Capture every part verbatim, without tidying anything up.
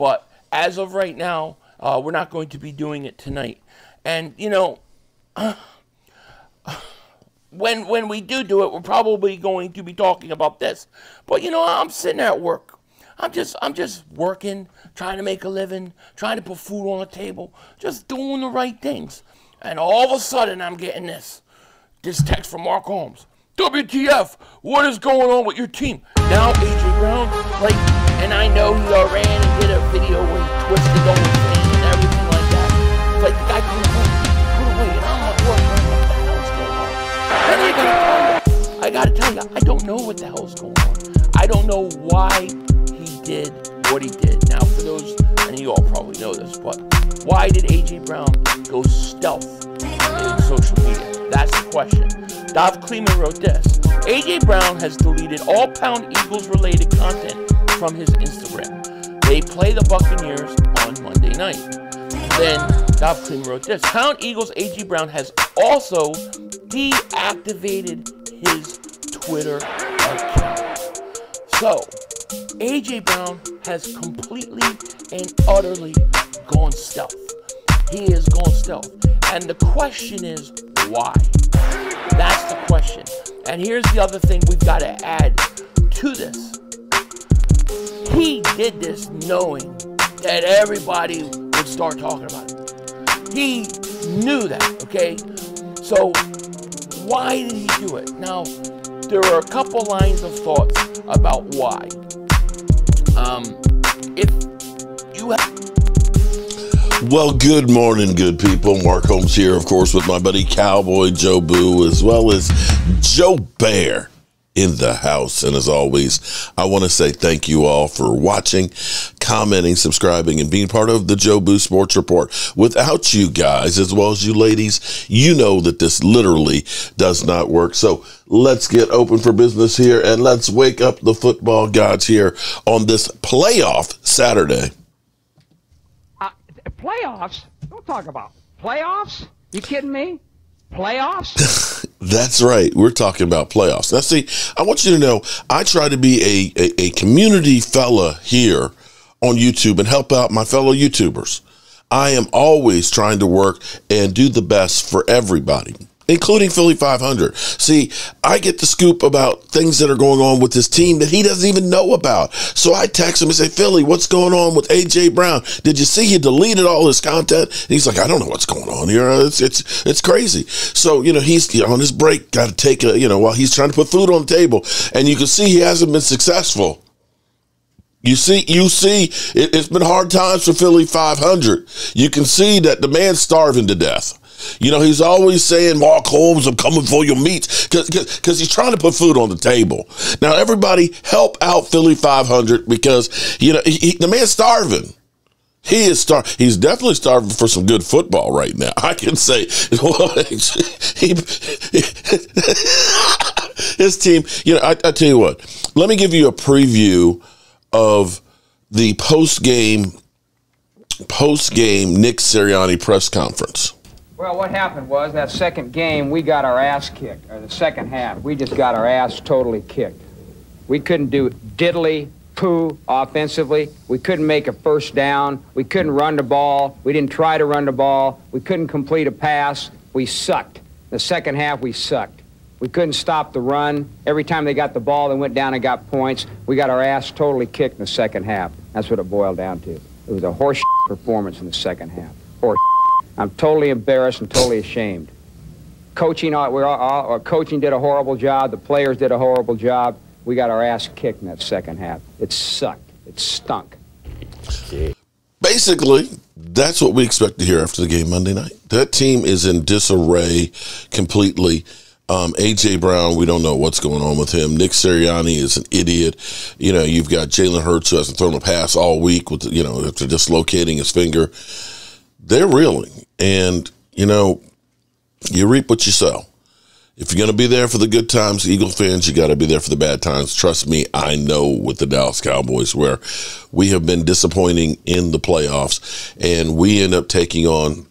But as of right now, uh, we're not going to be doing it tonight. And, you know, uh, uh, when when we do do it, we're probably going to be talking about this. But, you know, I'm sitting at work. I'm just, I'm just working, trying to make a living, trying to put food on the table, just doing the right things. And all of a sudden, I'm getting this, this text from Mark Holmes. W T F, what is going on with your team? Now A J Brown, like, and I know he uh, ran and did a video where he twisted the whole thing and everything like that. Like, the guy couldn't put away, and I'm like, what the hell is going on? And I gotta tell you, I gotta tell you, I don't know what the hell is going on. I don't know why he did what he did. Now, for those, and you all probably know this, but why did A J Brown go stealth in social media? That's the question. Dov Kleeman wrote this. A J Brown has deleted all Pound Eagles-related content from his Instagram. They play the Buccaneers on Monday night. Then Dov Kleeman wrote this. Pound Eagles A J Brown has also deactivated his Twitter account. So, A J Brown has completely and utterly gone stealth. He has gone stealth. And the question is, why? That's the question. And here's the other thing we've got to add to this. He did this knowing that everybody would start talking about it. He knew that, okay? So why did he do it? Now, there are a couple lines of thoughts about why. Um, if you have... Well, good morning, good people. Mark Holmes here, of course, with my buddy Cowboy Jobu, as well as Joe Bear in the house. And as always, I want to say thank you all for watching, commenting, subscribing, and being part of the Jobu Sports Report. Without you guys, as well as you ladies, you know that this literally does not work. So let's get open for business here, and let's wake up the football gods here on this playoff Saturday. Playoffs? Don't talk about playoffs. You kidding me? Playoffs? That's right. We're talking about playoffs. Now, see, I want you to know I try to be a, a, a community fella here on YouTube and help out my fellow YouTubers. I am always trying to work and do the best for everybody, including Philly five hundred. See, I get the scoop about things that are going on with this team that he doesn't even know about. So I text him and say, Philly, what's going on with A J Brown? Did you see he deleted all his content? And he's like, I don't know what's going on here. It's it's it's crazy. So, you know, he's you know, on his break, got to take a, you know, while he's trying to put food on the table. And you can see he hasn't been successful. You see, you see, it, it's been hard times for Philly five hundred. You can see that the man's starving to death. You know, he's always saying, Mark Holmes, I'm coming for your meats, because he's trying to put food on the table. Now, everybody help out Philly five hundred because, you know, he, he, the man's starving. He is star. He's definitely starving for some good football right now. I can say he, he, his team, you know, I, I tell you what, let me give you a preview of the post-game, post-game Nick Sirianni press conference. Well, what happened was that second game, we got our ass kicked, or the second half. We just got our ass totally kicked. We couldn't do diddly poo offensively. We couldn't make a first down. We couldn't run the ball. We didn't try to run the ball. We couldn't complete a pass. We sucked. The second half, we sucked. We couldn't stop the run. Every time they got the ball, they went down and got points. We got our ass totally kicked in the second half. That's what it boiled down to. It was a horse performance in the second half. Horse. I'm totally embarrassed and totally ashamed. Coaching, we're all, our coaching did a horrible job. The players did a horrible job. We got our ass kicked in that second half. It sucked. It stunk. Basically, that's what we expect to hear after the game Monday night. That team is in disarray completely. Um, A J Brown, we don't know what's going on with him. Nick Sirianni is an idiot. You know, you've got Jalen Hurts who hasn't thrown a pass all week with, you know, after dislocating his finger. They're reeling, and, you know, you reap what you sow. If you're going to be there for the good times, Eagle fans, you got to be there for the bad times. Trust me, I know with the Dallas Cowboys where we have been disappointing in the playoffs, and we end up taking on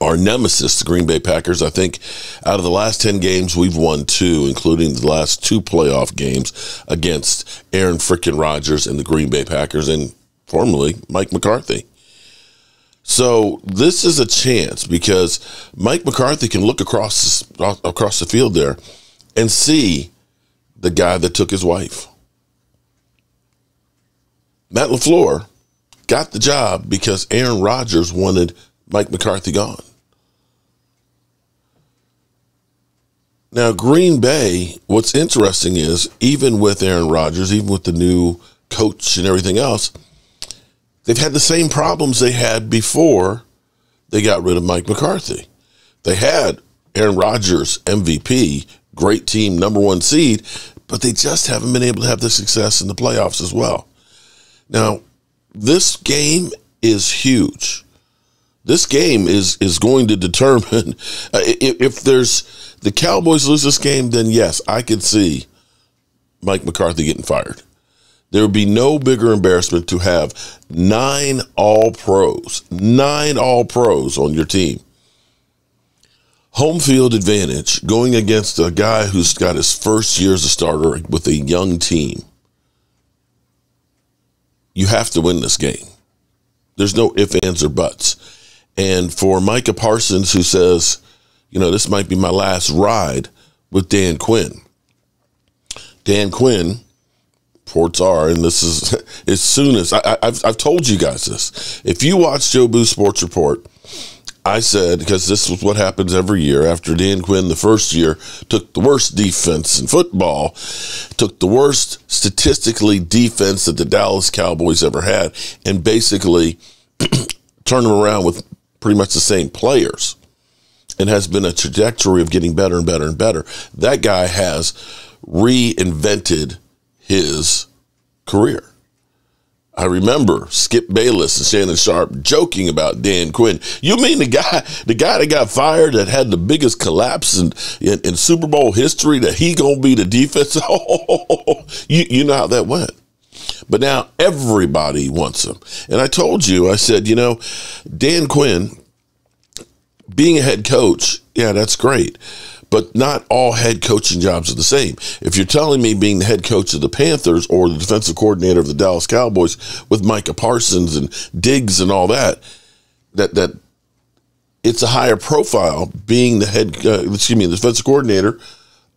our nemesis, the Green Bay Packers. I think out of the last ten games, we've won two, including the last two playoff games against Aaron frickin' Rodgers and the Green Bay Packers, and formerly Mike McCarthy. So this is a chance because Mike McCarthy can look across across the field there and see the guy that took his wife. Matt LaFleur got the job because Aaron Rodgers wanted Mike McCarthy gone. Now, Green Bay, what's interesting is even with Aaron Rodgers, even with the new coach and everything else, they've had the same problems they had before they got rid of Mike McCarthy. They had Aaron Rodgers, M V P, great team, number one seed, but they just haven't been able to have the success in the playoffs as well. Now, this game is huge. This game is is going to determine uh, if, if there's the Cowboys lose this game, then yes, I could see Mike McCarthy getting fired. There would be no bigger embarrassment to have nine all-pros, nine all-pros on your team. Home field advantage, going against a guy who's got his first year as a starter with a young team. You have to win this game. There's no ifs, ands, or buts. And for Micah Parsons, who says, you know, this might be my last ride with Dan Quinn. Dan Quinn, reports are, and this is as soon as, I, I've, I've told you guys this. If you watch Jobu Sports Report, I said, because this was what happens every year after Dan Quinn the first year took the worst defense in football, took the worst statistically defense that the Dallas Cowboys ever had, and basically turned them around with pretty much the same players, and has been a trajectory of getting better and better and better. That guy has reinvented his career. I remember Skip Bayless and Shannon Sharp joking about Dan Quinn. You mean the guy, the guy that got fired that had the biggest collapse in, in, in Super Bowl history, that he gonna be the defense? Oh, you, you know how that went. But now everybody wants him. And I told you, I said, you know, Dan Quinn being a head coach, yeah, that's great. But not all head coaching jobs are the same. If you're telling me being the head coach of the Panthers or the defensive coordinator of the Dallas Cowboys with Micah Parsons and Diggs and all that, that that it's a higher profile being the head, uh, excuse me, the defensive coordinator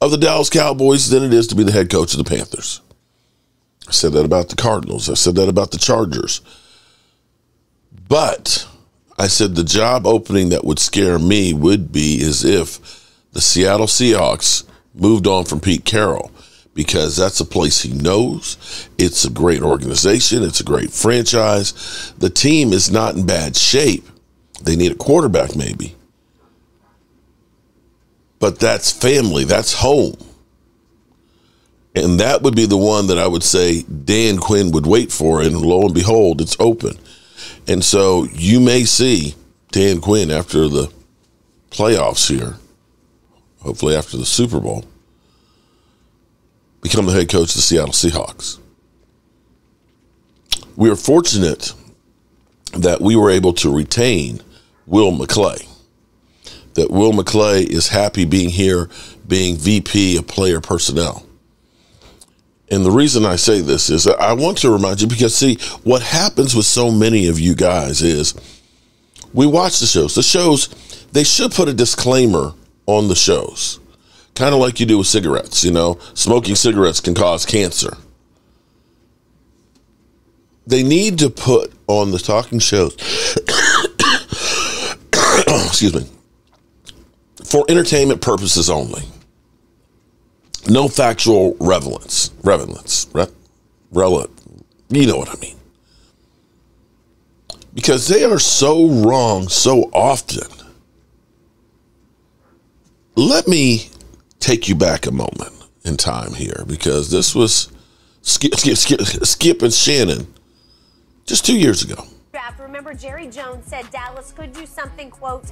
of the Dallas Cowboys than it is to be the head coach of the Panthers. I said that about the Cardinals. I said that about the Chargers. But I said the job opening that would scare me would be is if the Seattle Seahawks moved on from Pete Carroll, because that's a place he knows. It's a great organization. It's a great franchise. The team is not in bad shape. They need a quarterback maybe. But that's family. That's home. And that would be the one that I would say Dan Quinn would wait for, and lo and behold, it's open. And so you may see Dan Quinn after the playoffs here, hopefully after the Super Bowl, become the head coach of the Seattle Seahawks. We are fortunate that we were able to retain Will McClay, that Will McClay is happy being here, being V P of player personnel. And the reason I say this is I want to remind you, because, see, what happens with so many of you guys is we watch the shows. The shows, they should put a disclaimer on the shows, kind of like you do with cigarettes, you know. Smoking cigarettes can cause cancer. They need to put on the talking shows, excuse me, for entertainment purposes only. No factual relevance, relevance, relevant. You know what I mean? Because they are so wrong so often. Let me take you back a moment in time here, because this was Skip, Skip, Skip, Skip and Shannon just two years ago. Remember, Jerry Jones said Dallas could do something, quote,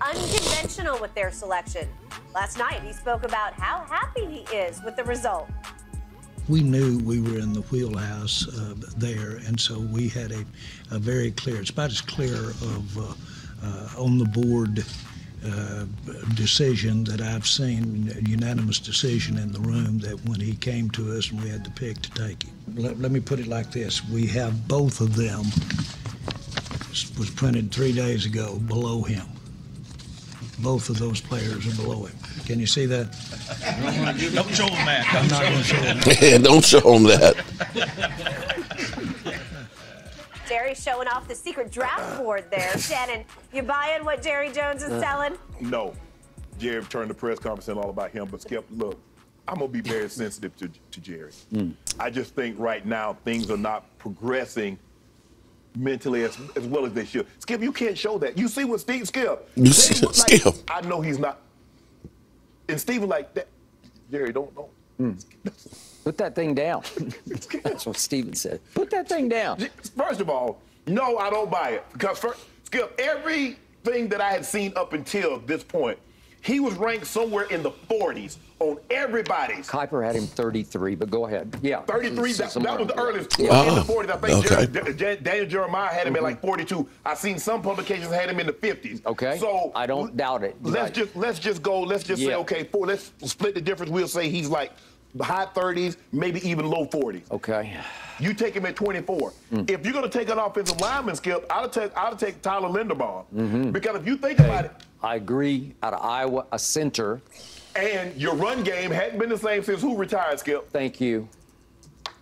unconventional with their selection. Last night, he spoke about how happy he is with the result. We knew we were in the wheelhouse uh, there, and so we had a, a very clear, it's about as clear of uh, uh, on the board uh, decision that I've seen, a unanimous decision in the room, that when he came to us and we had the pick to take him. Let, let me put it like this. We have both of them. It was printed three days ago below him. Both of those players are below him. Can you see that? Don't show him that. I'm not going to show him that. Don't show him that. Jerry's showing off the secret draft board there. Shannon, you buying what Jerry Jones is selling? No. Jerry turned the press conference all about him, but Skip, look, I'm going to be very sensitive to, to Jerry. Mm. I just think right now things are not progressing mentally as, as well as they should. Skip, you can't show that. You see what Steve, Skip. You see like, Skip. I know he's not. And Steve was like, that. Jerry, don't, don't. Mm. Put that thing down. That's what Steven said. Put that thing down. First of all, no, I don't buy it. Because, first, Skip, everything that I had seen up until this point, he was ranked somewhere in the forties on everybody's. Kiper had him thirty-three, but go ahead. Yeah. thirty-three, that, that was the earliest. Yeah. Oh, in the forties, I think okay. Jer Daniel Jeremiah had him mm-hmm. at like forty-two. I've seen some publications had him in the fifties. Okay. So I don't doubt it. Let's right. just let's just go. Let's just yeah. say okay. Four. Let's split the difference. We'll say he's like high thirties, maybe even low forties. Okay. You take him at twenty-four. Mm. If you're gonna take an offensive lineman, Skip, I'll take I'll take Tyler Linderbaum mm-hmm. because if you think hey. about it. I agree, out of Iowa, a center. And your run game hadn't been the same since who retired, Skip? Thank you.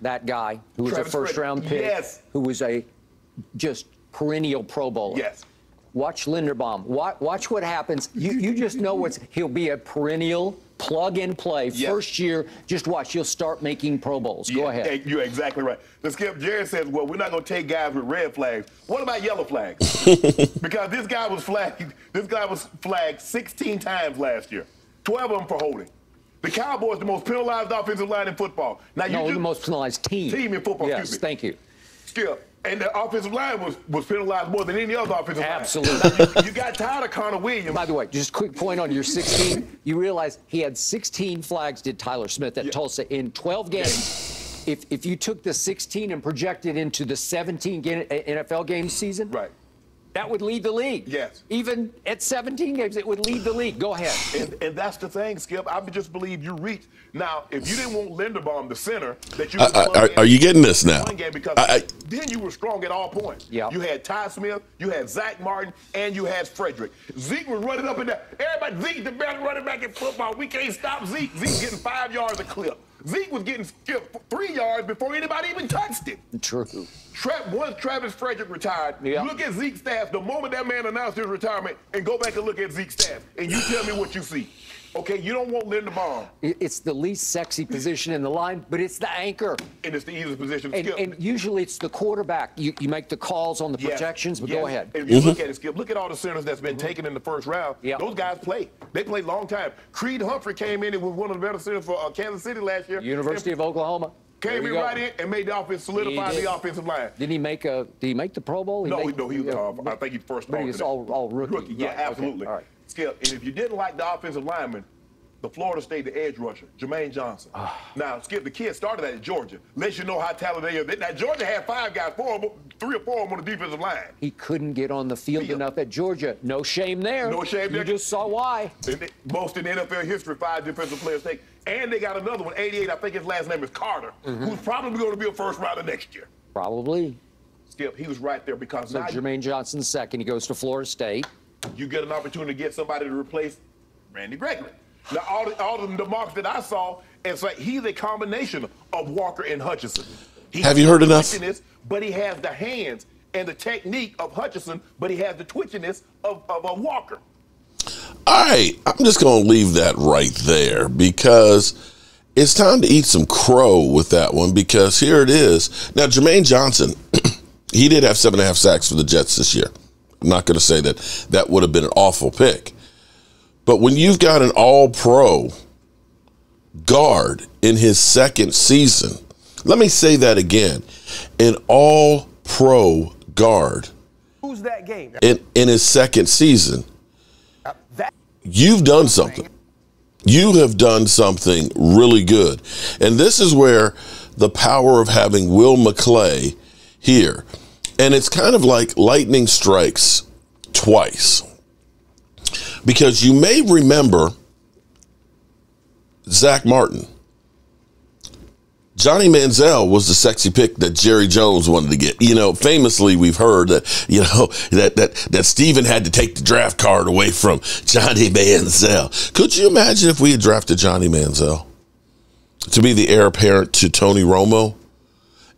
That guy who was Travis a first-round pick, yes. who was a just perennial Pro Bowler. Yes. Watch Linderbaum. Watch, watch what happens. You, you just know what's – he'll be a perennial plug-and-play. Yes. First year, just watch. You'll start making Pro Bowls. Yeah, go ahead. You're exactly right. The Skip, Jerry says, well, we're not going to take guys with red flags. What about yellow flags? Because this guy was flagged – this guy was flagged sixteen times last year. twelve of them for holding. The Cowboys, the most penalized offensive line in football. Now you no, do, the most penalized team. Team in football. Yes, thank you. Skip. And the offensive line was, was penalized more than any other offensive Absolutely. line. Absolutely. You, you got tired of Connor Williams. By the way, just a quick point on your sixteen. You realize he had sixteen flags, did Tyler Smith at yeah. Tulsa in twelve games. If, if you took the sixteen and projected into the seventeen game, N F L game season. Right. That would lead the league. Yes. Even at seventeen games, it would lead the league. Go ahead. And, and that's the thing, Skip. I just believe you reach. Now, if you didn't want Linderbaum, the center, that you I, I, are, are you getting this now? Because I, I, then you were strong at all points. Yeah. You had Ty Smith, you had Zach Martin, and you had Frederick. Zeke was running up and down. Everybody, Zeke, the best running back in football. We can't stop Zeke. Zeke's getting five yards a clip. Zeke was getting Skip three yards before anybody even touched it. True. Tra once Travis Frederick retired, yep. look at Zeke's stats. The moment that man announced his retirement, and go back and look at Zeke's stats, and you tell me what you see. Okay, you don't want Linderbaum. It's the least sexy position in the line, but it's the anchor. And it's the easiest position to and, Skip. And usually it's the quarterback. You, you make the calls on the yes. projections, but yes. go ahead. And if you mm-hmm. look at it, Skip, look at all the centers that's been mm-hmm. taken in the first round. Yep. Those guys play. They play long time. Creed Humphrey came in and was one of the better centers for uh, Kansas City last year. University and, of Oklahoma. Came in go. right in and made the offense solidify the offensive line. Did he make a? Did he make the Pro Bowl? He no, made, no, he was. Uh, I think he first. But he was all, all rookie. rookie. Yeah, right. absolutely. Okay. All right. Skip, and if you didn't like the offensive lineman, the Florida State, the edge rusher, Jermaine Johnson. Now, Skip, the kid started that at Georgia. Let you know how talented they are. Now, Georgia had five guys, four of them, three or four of them on the defensive line. He couldn't get on the field yeah. enough at Georgia. No shame there. No shame you there. You just saw why. They, most in N F L history, five defensive players take. And they got another one, eighty-eight. I think his last name is Carter, mm-hmm. who's probably going to be a first rounder next year. Probably. Skip, he was right there because so now Jermaine Johnson second. He goes to Florida State. You get an opportunity to get somebody to replace Randy Gregory. Now, all the, all the marks that I saw, it's like he's a combination of Walker and Hutchinson. He Have you heard enough? But he has the hands and the technique of Hutchinson, but he has the twitchiness of, of a Walker. All right, I'm just going to leave that right there because it's time to eat some crow with that one because here it is. Now, Jermaine Johnson, he did have seven and a half sacks for the Jets this year. I'm not going to say that that would have been an awful pick. But when you've got an all-pro guard in his second season, let me say that again, an all-pro guard Who's that game? In, in his second season, uh, that you've done something. You have done something really good. And this is where the power of having Will McClay here. And it's kind of like lightning strikes twice. Because you may remember Zach Martin. Johnny Manziel was the sexy pick that Jerry Jones wanted to get. You know, famously, we've heard that, you know, that that that Steven had to take the draft card away from Johnny Manziel. Could you imagine if we had drafted Johnny Manziel to be the heir apparent to Tony Romo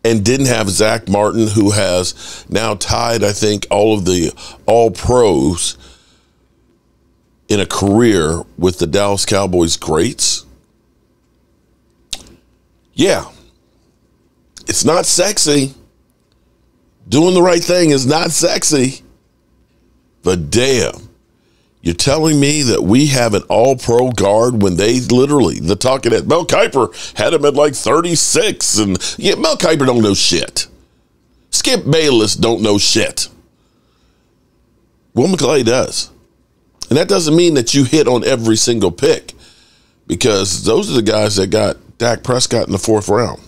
and didn't have Zach Martin, who has now tied, I think, all of the all-pros in a career with the Dallas Cowboys greats? Yeah, it's not sexy. Doing the right thing is not sexy. But damn, you're telling me that we have an all-pro guard when they literally, the talking head, Mel Kiper had him at like thirty-six. And yeah, Mel Kiper don't know shit. Skip Bayless don't know shit. Will McClay does. And that doesn't mean that you hit on every single pick, because those are the guys that got Dak Prescott in the fourth round.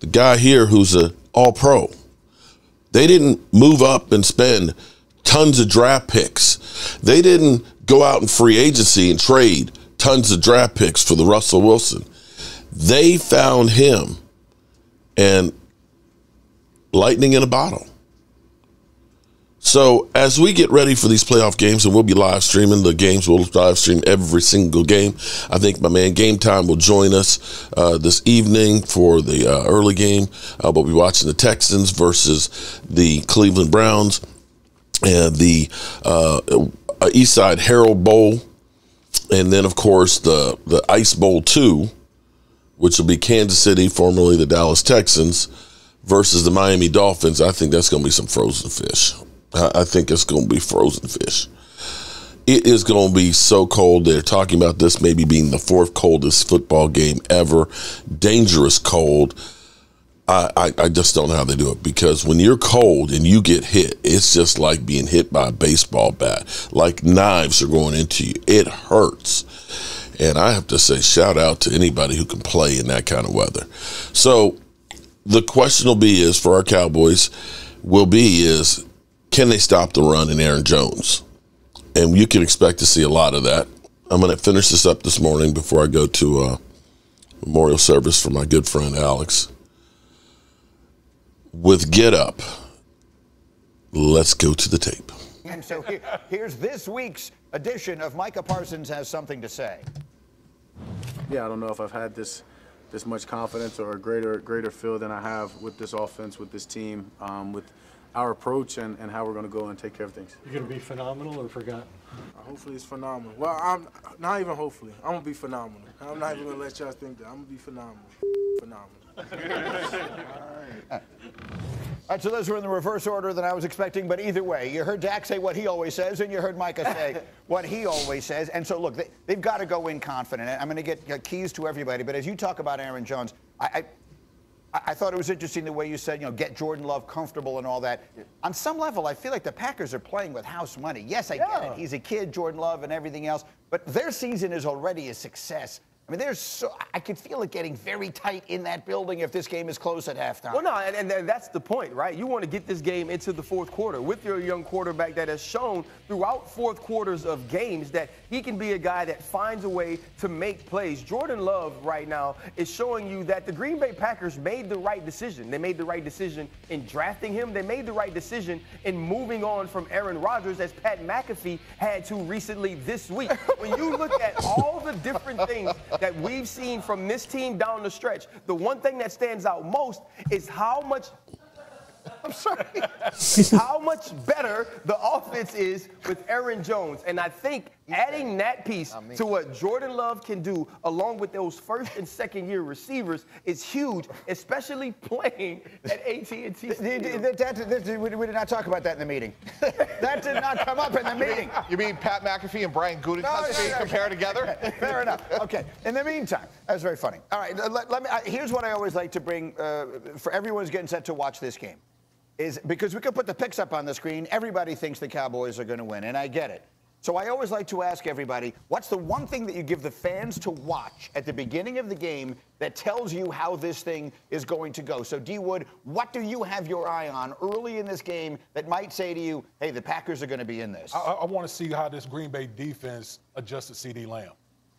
The guy here who's an all-pro. They didn't move up and spend tons of draft picks. They didn't go out in free agency and trade tons of draft picks for the Russell Wilson. They found him, and lightning in a bottle. So as we get ready for these playoff games, and we'll be live streaming the games, we'll live stream every single game. I think my man Game Time will join us uh, this evening for the uh, early game. Uh, we'll be watching the Texans versus the Cleveland Browns and the uh, Eastside Herald Bowl. And then, of course, the, the Ice Bowl two, which will be Kansas City, formerly the Dallas Texans, versus the Miami Dolphins. I think that's going to be some frozen fish. I think it's going to be frozen fish. It is going to be so cold. They're talking about this maybe being the fourth coldest football game ever. Dangerous cold. I, I, I just don't know how they do it, because when you're cold and you get hit, it's just like being hit by a baseball bat, like knives are going into you. It hurts. And I have to say, shout out to anybody who can play in that kind of weather. So the question will be is for our Cowboys will be is, can they stop the run in Aaron Jones? And you can expect to see a lot of that. I'm going to finish this up this morning before I go to uh, memorial service for my good friend Alex. With Get Up, let's go to the tape. And so here, here's this week's edition of Micah Parsons Has Something to Say. Yeah, I don't know if I've had this this much confidence or a greater, greater feel than I have with this offense, with this team, um, with our approach and, and how we're going to go and take care of things. You're going to be phenomenal or forgotten? Uh, hopefully it's phenomenal. Well, I'm not even hopefully. I'm going to be phenomenal. I'm not even going to let y'all think that. I'm going to be phenomenal. Phenomenal. All right. All right, so those were in the reverse order than I was expecting, but either way, you heard Dak say what he always says, and you heard Micah say what he always says. And so, look, they, they've got to go in confident. I'm going to get uh, keys to everybody, but as you talk about Aaron Jones, I... I I thought it was interesting the way you said, you know, get Jordan Love comfortable and all that. Yeah. On some level, I feel like the Packers are playing with house money. Yes, I yeah. get it. He's a kid, Jordan Love, and everything else. But their season is already a success. I mean, there's so, I could feel it getting very tight in that building if this game is close at halftime. Well, no, and, and that's the point, right? You want to get this game into the fourth quarter with your young quarterback that has shown throughout fourth quarters of games that he can be a guy that finds a way to make plays. Jordan Love right now is showing you that the Green Bay Packers made the right decision. They made the right decision in drafting him. They made the right decision in moving on from Aaron Rodgers, as Pat McAfee had to recently this week. When you look at all the different things that we've seen from this team down the stretch, the one thing that stands out most is how much, I'm sorry, how much better the offense is with Aaron Jones. And I think adding that piece to what Jordan Love can do along with those first and second year receivers is huge, especially playing at A T and T. We did not talk about that in the meeting. That did not come up in the meeting. You mean, you mean Pat McAfee and Brian Gutekunst no, no, no, no, compare okay. together? Fair enough. Okay. In the meantime, that was very funny. All right. Let, let me. I, here's what I always like to bring uh, for everyone who's getting set to watch this game, is because we can put the picks up on the screen. Everybody thinks the Cowboys are going to win, and I get it. So I always like to ask everybody, what's the one thing that you give the fans to watch at the beginning of the game that tells you how this thing is going to go? So, D. Wood, what do you have your eye on early in this game that might say to you, hey, the Packers are going to be in this? I, I want to see how this Green Bay defense adjusts to C D. Lamb.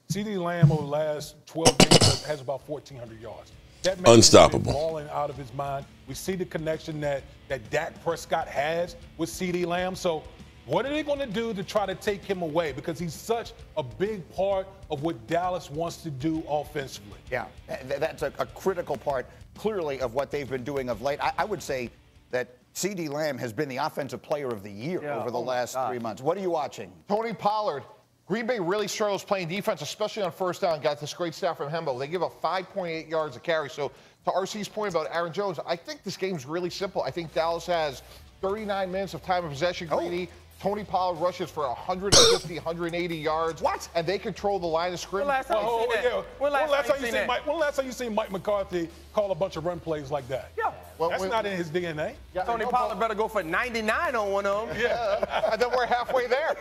C D. Lamb over the last twelve games has about fourteen hundred yards. That makes unstoppable. Balling out of his mind. We see the connection that, that Dak Prescott has with C D. Lamb. So, what are they going to do to try to take him away? Because he's such a big part of what Dallas wants to do offensively. Yeah, that's a, a critical part, clearly, of what they've been doing of late. I, I would say that C D. Lamb has been the offensive player of the year yeah, over the oh last three months. What are you watching? Tony Pollard. Green Bay really struggles playing defense, especially on first down. Got this great stat from Hembo. They give up five point eight yards a carry. So to R C's point about Aaron Jones, I think this game's really simple. I think Dallas has thirty-nine minutes of time of possession. Grady. Oh. Tony Pollard rushes for one hundred fifty, one hundred eighty yards. What? And they control the line of scrimmage. When last time oh, you seen yeah. When last, last time you seen, seen Mike? When last time you seen Mike McCarthy call a bunch of run plays like that? Yeah. Well, that's we, not in his D N A. Yeah, Tony Pollard better go for ninety-nine on one of them. Yeah. And then we're halfway there.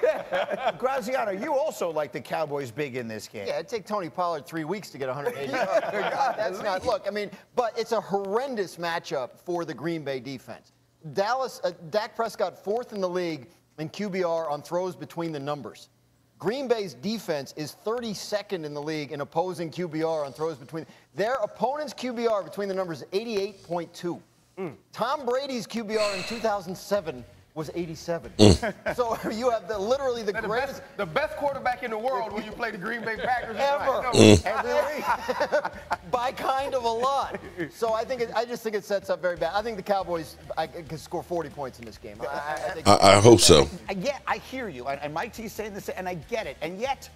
Graziano, you also like the Cowboys big in this game. Yeah, it'd take Tony Pollard three weeks to get one hundred eighty yards. God, that's not. Look, I mean, but it's a horrendous matchup for the Green Bay defense. Dallas, uh, Dak Prescott, fourth in the league and Q B R on throws between the numbers. Green Bay's defense is thirty-second in the league in opposing Q B R on throws between. Their opponent's Q B R between the numbers is eighty-eight point two. Mm. Tom Brady's Q B R in two thousand seven was eighty-seven. Mm. So you have the, literally the, the greatest. Best, the best quarterback in the world when you play the Green Bay Packers ever. No. Mm. Every week. By kind of a lot. So I think it, I just think it sets up very bad. I think the Cowboys I, can score forty points in this game. I, I, think I, I hope so. I, yeah, I hear you. And, and Mike T's saying this, and I get it. And yet,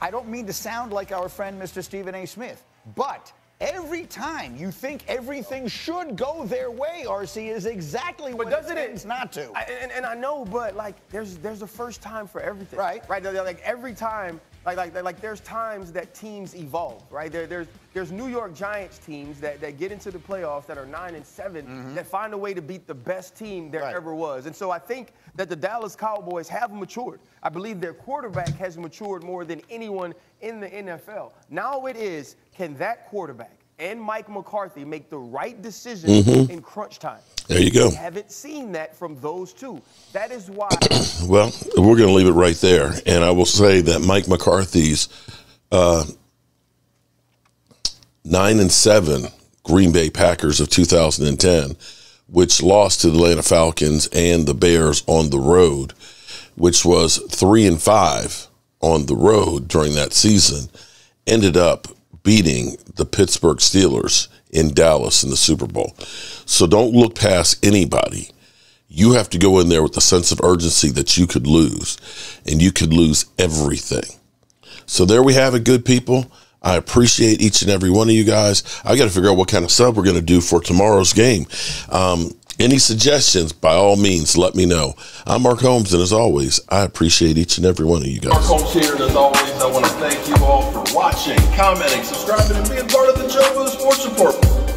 I don't mean to sound like our friend Mister Stephen A. Smith, but every time you think everything should go their way, R C, is exactly what it tends not to. I, and, and I know, but, like, there's there's a first time for everything. Right. Right, like, every time, like, like, like there's times that teams evolve, right? There, there's there's New York Giants teams that, that get into the playoffs that are nine and seven mm-hmm. that find a way to beat the best team there right. ever was. And so I think that the Dallas Cowboys have matured. I believe their quarterback has matured more than anyone in the N F L. Now it is, can that quarterback and Mike McCarthy make the right decision mm-hmm. in crunch time? There you go. We haven't seen that from those two. That is why. Well, we're going to leave it right there. And I will say that Mike McCarthy's uh, nine and seven Green Bay Packers of two thousand ten, which lost to the Atlanta Falcons and the Bears on the road, which was three and five on the road during that season, ended up beating the Pittsburgh Steelers in Dallas in the Super Bowl. So don't look past anybody. You have to go in there with a sense of urgency that you could lose, and you could lose everything. So there we have it, good people. I appreciate each and every one of you guys. I got to figure out what kind of sub we're going to do for tomorrow's game. Um, any suggestions, by all means, let me know. I'm Mark Holmes, and as always, I appreciate each and every one of you guys. Mark Holmes here, and as always, I want to thank you all for watching, commenting, subscribing, and being part of the Jobu Sports Report.